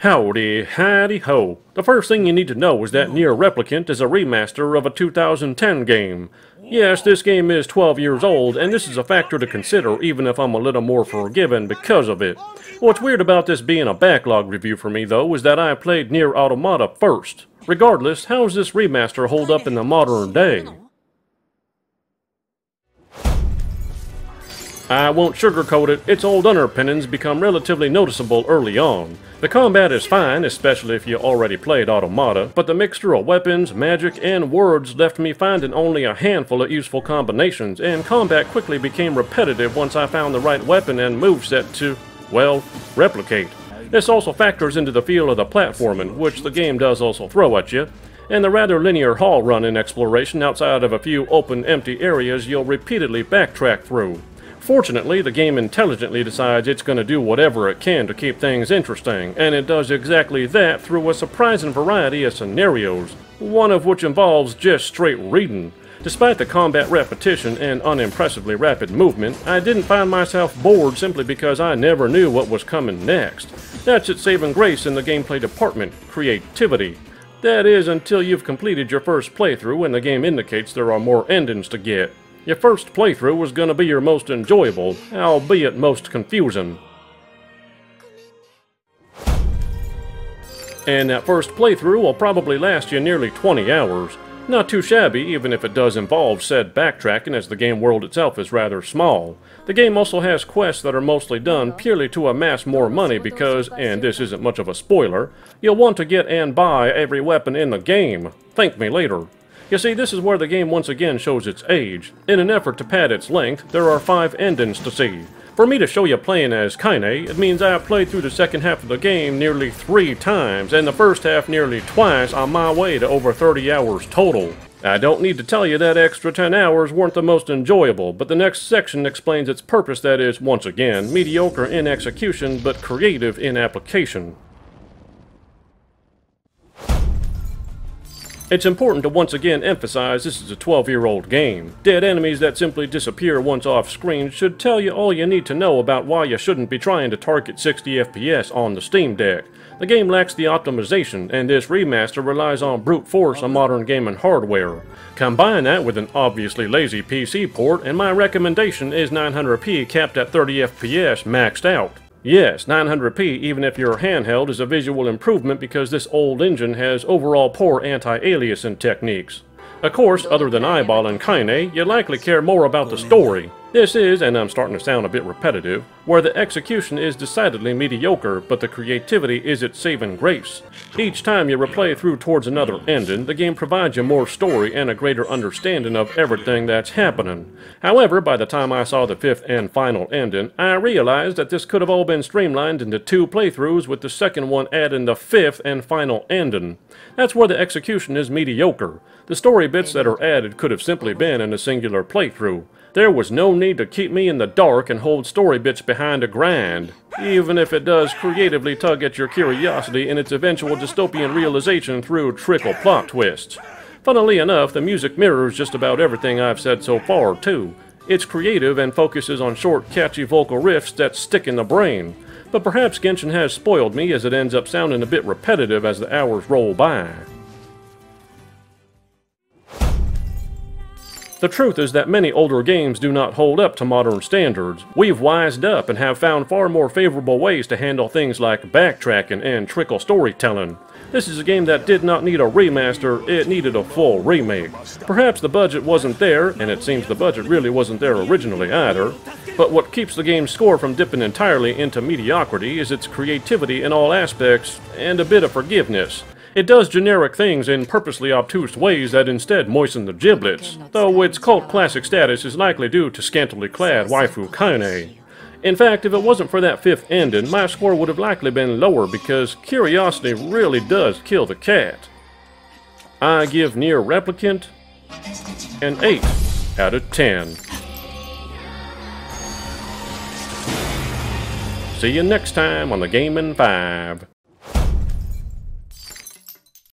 Howdy, howdy ho. The first thing you need to know is that NieR Replicant is a remaster of a 2010 game. Yes, this game is 12 years old, and this is a factor to consider even if I'm a little more forgiven because of it. What's weird about this being a backlog review for me, though, is that I played NieR Automata first. Regardless, how does this remaster hold up in the modern day? I won't sugarcoat it, its old underpinnings become relatively noticeable early on. The combat is fine, especially if you already played Automata, but the mixture of weapons, magic, and words left me finding only a handful of useful combinations, and combat quickly became repetitive once I found the right weapon and moveset to, well, replicate. This also factors into the feel of the platforming, which the game does also throw at you, and the rather linear hall run in exploration outside of a few open, empty areas you'll repeatedly backtrack through. Fortunately, the game intelligently decides it's going to do whatever it can to keep things interesting, and it does exactly that through a surprising variety of scenarios, one of which involves just straight reading. Despite the combat repetition and unimpressively rapid movement, I didn't find myself bored simply because I never knew what was coming next. That's its saving grace in the gameplay department, creativity. That is, until you've completed your first playthrough and the game indicates there are more endings to get. Your first playthrough was going to be your most enjoyable, albeit most confusing. And that first playthrough will probably last you nearly 20 hours. Not too shabby, even if it does involve said backtracking, as the game world itself is rather small. The game also has quests that are mostly done purely to amass more money because, and this isn't much of a spoiler, you'll want to get and buy every weapon in the game. Thank me later. You see, this is where the game once again shows its age. In an effort to pad its length, there are 5 endings to see. For me to show you playing as Kaine, it means I have played through the second half of the game nearly 3 times, and the first half nearly twice, on my way to over 30 hours total. I don't need to tell you that extra 10 hours weren't the most enjoyable, but the next section explains its purpose, that is, once again, mediocre in execution, but creative in application. It's important to once again emphasize this is a 12-year-old game. Dead enemies that simply disappear once off-screen should tell you all you need to know about why you shouldn't be trying to target 60 FPS on the Steam Deck. The game lacks the optimization, and this remaster relies on brute force on modern gaming hardware. Combine that with an obviously lazy PC port, and my recommendation is 900p capped at 30 FPS maxed out. Yes, 900p even if you're handheld is a visual improvement because this old engine has overall poor anti-aliasing techniques. Of course, other than eyeballing Kaine, you likely care more about the story. This is, and I'm starting to sound a bit repetitive, where the execution is decidedly mediocre, but the creativity is its saving grace. Each time you replay through towards another ending, the game provides you more story and a greater understanding of everything that's happening. However, by the time I saw the 5th and final ending, I realized that this could have all been streamlined into 2 playthroughs, with the second one adding the 5th and final ending. That's where the execution is mediocre. The story bits that are added could have simply been in a singular playthrough. There was no need to keep me in the dark and hold story bits behind a grind, even if it does creatively tug at your curiosity in its eventual dystopian realization through trickle plot twists. Funnily enough, the music mirrors just about everything I've said so far, too. It's creative and focuses on short, catchy vocal riffs that stick in the brain. But perhaps Genshin has spoiled me, as it ends up sounding a bit repetitive as the hours roll by. The truth is that many older games do not hold up to modern standards. We've wised up and have found far more favorable ways to handle things like backtracking and trickle storytelling. This is a game that did not need a remaster, it needed a full remake. Perhaps the budget wasn't there, and it seems the budget really wasn't there originally either. But what keeps the game's score from dipping entirely into mediocrity is its creativity in all aspects, and a bit of forgiveness. It does generic things in purposely obtuse ways that instead moisten the giblets, though its cult classic status is likely due to scantily clad waifu Kaine. In fact, if it wasn't for that 5th ending, my score would have likely been lower because curiosity really does kill the cat. I give NieR Replicant an 8 out of 10. See you next time on The Game in 5.